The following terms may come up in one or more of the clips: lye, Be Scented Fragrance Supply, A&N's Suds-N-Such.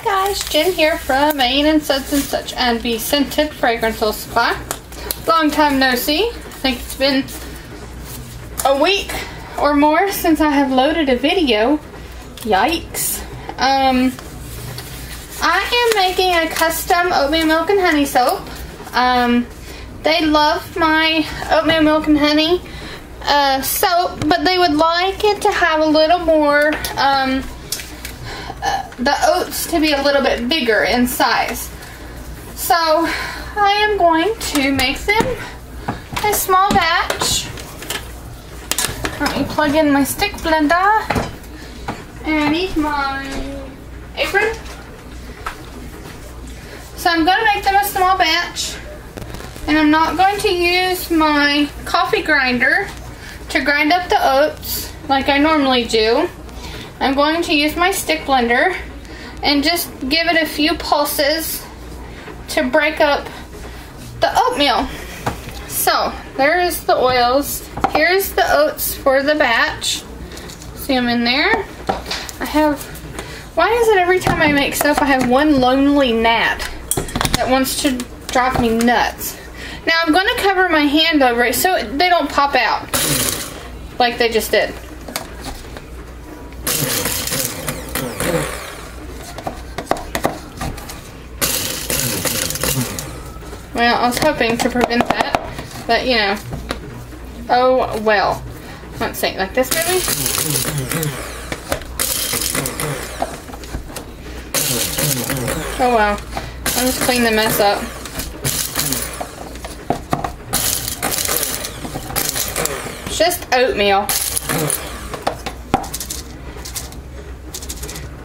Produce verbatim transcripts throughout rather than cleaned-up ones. Hi guys, Jen here from A and N's Suds-N-Such and Be Scented Fragrance Supply. Long time no see. I think it's been a week or more since I have loaded a video. Yikes. Um, I am making a custom oatmeal milk and honey soap. Um, they love my oatmeal milk and honey uh, soap, but they would like it to have a little more... Um, Uh, the oats to be a little bit bigger in size. So I am going to make them a small batch. Let me plug in my stick blender and eat my apron. So I'm going to make them a small batch, and I'm not going to use my coffee grinder to grind up the oats like I normally do. I'm going to use my stick blender and just give it a few pulses to break up the oatmeal. So there's the oils. Here's the oats for the batch. See them in there? I have, why is it every time I make stuff I have one lonely gnat that wants to drive me nuts? Now I'm going to cover my hand over it so they don't pop out like they just did. Well, I was hoping to prevent that, but you know, oh well. Let's see, like this maybe? Oh well, I'll just clean the mess up. It's just oatmeal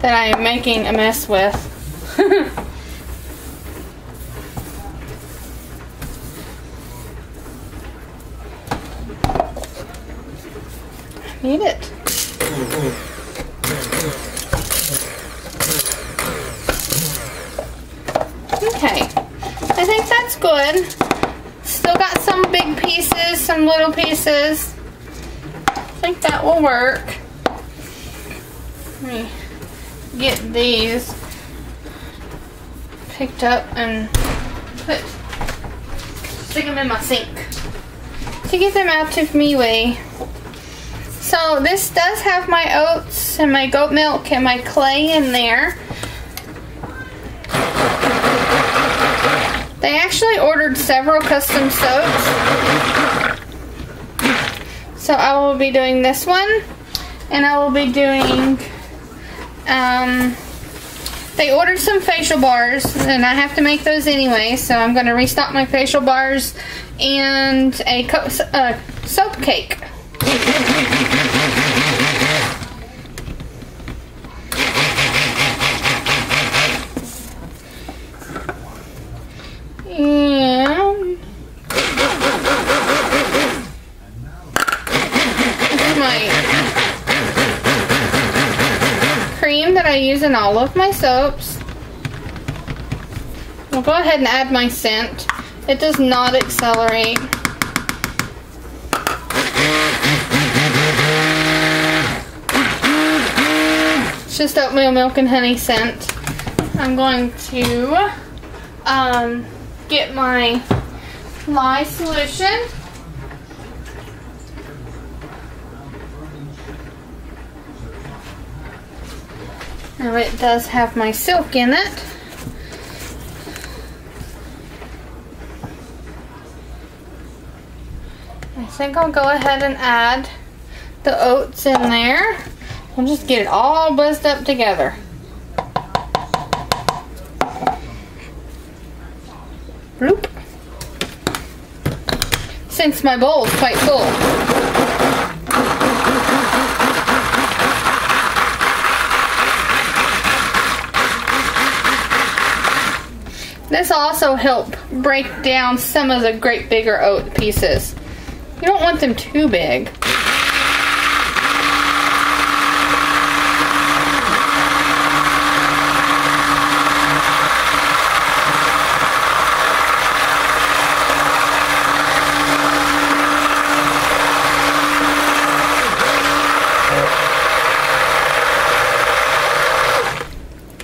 that I am making a mess with. Need it. Okay, I think that's good. Still got some big pieces, some little pieces. I think that will work. Let me get these picked up and put, stick them in my sink to get them out of my way. So this does have my oats and my goat milk and my clay in there. They actually ordered several custom soaps. So I will be doing this one, and I will be doing, um, they ordered some facial bars, and I have to make those anyway, so I'm going to restock my facial bars and a co- uh, soap cake. And my cream that I use in all of my soaps. I'll go ahead and add my scent. It does not accelerate. It's just oatmeal milk and honey scent. I'm going to um, get my lye solution. Now it does have my silk in it. I think I'll go ahead and add the oats in there. We'll just get it all buzzed up together. Bloop. Since my bowl is quite full. This will also help break down some of the great bigger oat pieces. You don't want them too big.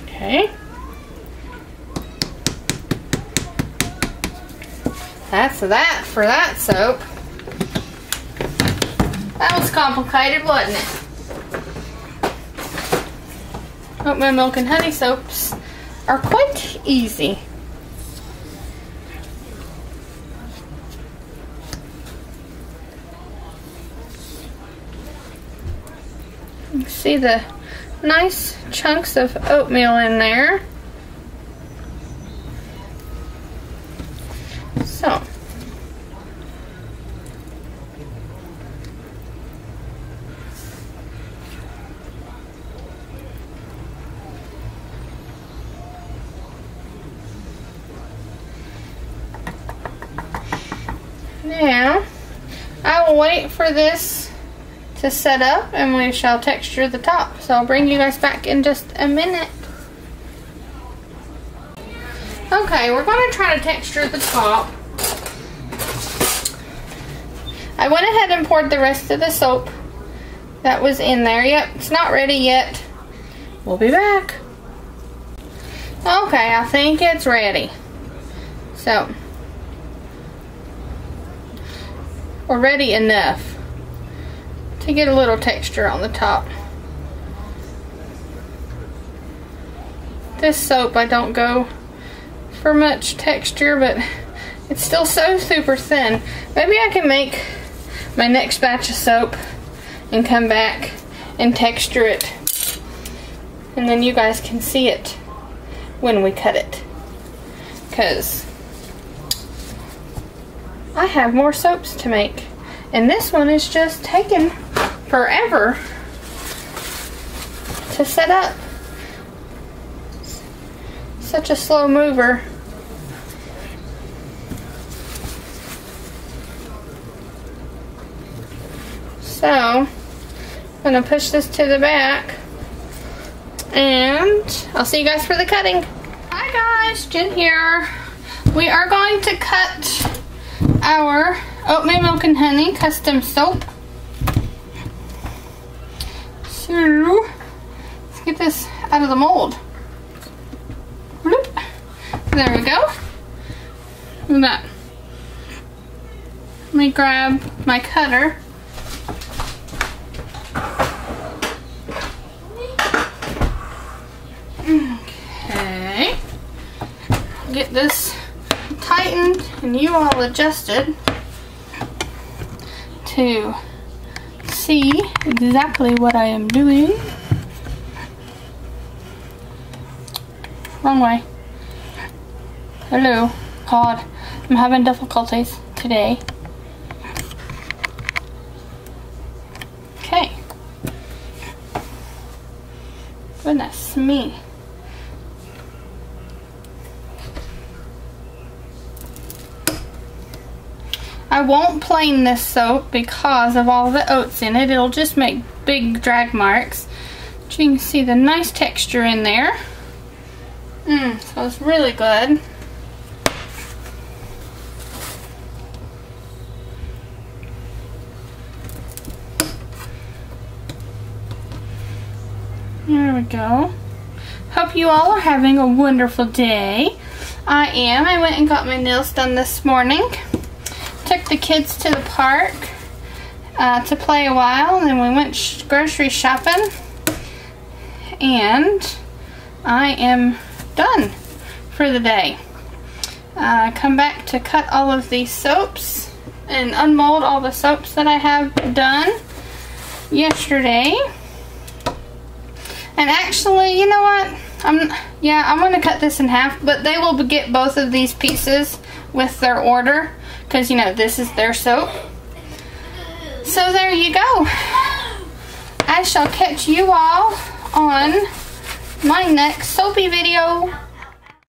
Okay. That's that for that soap. That was complicated, wasn't it? Oatmeal milk and honey soaps are quite easy. You see the nice chunks of oatmeal in there. So, now I will wait for this to set up and we shall texture the top. So I'll bring you guys back in just a minute. Okay, we're going to try to texture the top. I went ahead and poured the rest of the soap that was in there. Yep, it's not ready yet. We'll be back. Okay, I think it's ready. So, we're ready enough to get a little texture on the top. This soap, I don't go for much texture, but it's still so super thin. Maybe I can make my next batch of soap and come back and texture it, and then you guys can see it when we cut it, because I have more soaps to make and this one is just taking forever to set up. Such a slow mover. So, I'm going to push this to the back and I'll see you guys for the cutting. Hi guys, Jen here. We are going to cut our oatmeal milk and honey custom soap. So, let's get this out of the mold. There we go. Look at that. Let me grab my cutter. Okay. Get this tightened and you all adjusted to see exactly what I am doing. Wrong way. Hello. God, I'm having difficulties today. Okay. Goodness me. I won't plane this soap because of all the oats in it. It'll just make big drag marks. But you can see the nice texture in there. Mmm, so it's really good. There we go. Hope you all are having a wonderful day. I am. I went and got my nails done this morning. Took the kids to the park uh, to play a while, and then we went sh grocery shopping. And I am done for the day. Uh, come back to cut all of these soaps and unmold all the soaps that I have done yesterday. And actually, you know what? I'm yeah, I'm gonna cut this in half, but they will get both of these pieces with their order, because you know this is their soap. So there you go. I shall catch you all on my next soapy video.